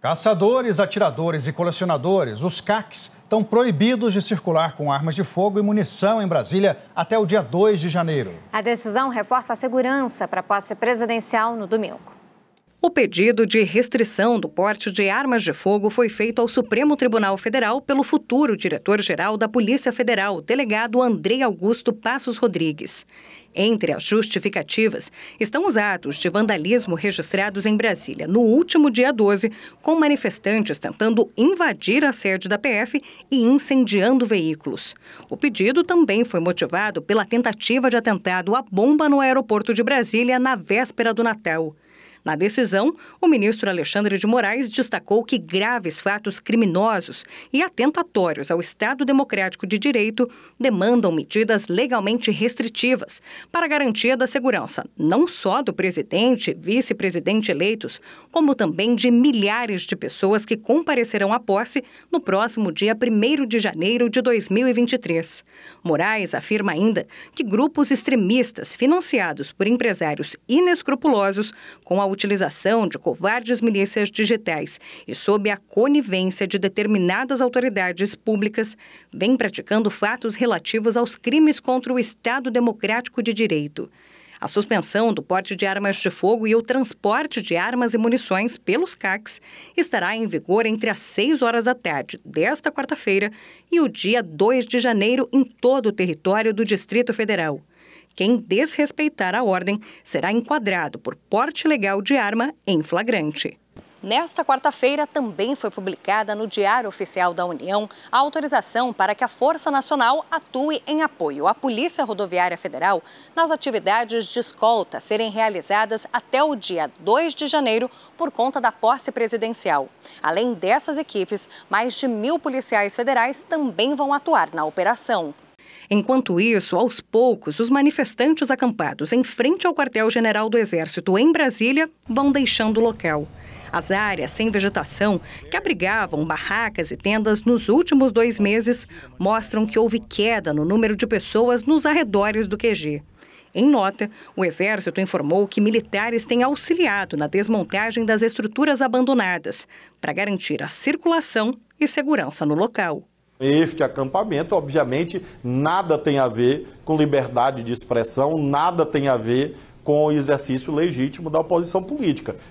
Caçadores, atiradores e colecionadores, os CACs, estão proibidos de circular com armas de fogo e munição em Brasília até o dia 2 de janeiro. A decisão reforça a segurança para a posse presidencial no domingo. O pedido de restrição do porte de armas de fogo foi feito ao Supremo Tribunal Federal pelo futuro diretor-geral da Polícia Federal, delegado André Augusto Passos Rodrigues. Entre as justificativas estão os atos de vandalismo registrados em Brasília no último dia 12, com manifestantes tentando invadir a sede da PF e incendiando veículos. O pedido também foi motivado pela tentativa de atentado à bomba no aeroporto de Brasília na véspera do Natal. Na decisão, o ministro Alexandre de Moraes destacou que graves fatos criminosos e atentatórios ao Estado Democrático de Direito demandam medidas legalmente restritivas para a garantia da segurança, não só do presidente e vice-presidente eleitos, como também de milhares de pessoas que comparecerão à posse no próximo dia 1º de janeiro de 2023. Moraes afirma ainda que grupos extremistas financiados por empresários inescrupulosos, com a utilização de covardes milícias digitais e sob a conivência de determinadas autoridades públicas, vem praticando fatos relativos aos crimes contra o Estado Democrático de Direito. A suspensão do porte de armas de fogo e o transporte de armas e munições pelos CACs estará em vigor entre as 6 horas da tarde desta quarta-feira e o dia 2 de janeiro em todo o território do Distrito Federal. Quem desrespeitar a ordem será enquadrado por porte ilegal de arma em flagrante. Nesta quarta-feira também foi publicada no Diário Oficial da União a autorização para que a Força Nacional atue em apoio à Polícia Rodoviária Federal nas atividades de escolta serem realizadas até o dia 2 de janeiro por conta da posse presidencial. Além dessas equipes, mais de 1.000 policiais federais também vão atuar na operação. Enquanto isso, aos poucos, os manifestantes acampados em frente ao quartel-general do Exército em Brasília vão deixando o local. As áreas sem vegetação, que abrigavam barracas e tendas nos últimos 2 meses, mostram que houve queda no número de pessoas nos arredores do QG. Em nota, o Exército informou que militares têm auxiliado na desmontagem das estruturas abandonadas para garantir a circulação e segurança no local. Este acampamento, obviamente, nada tem a ver com liberdade de expressão, nada tem a ver com o exercício legítimo da oposição política.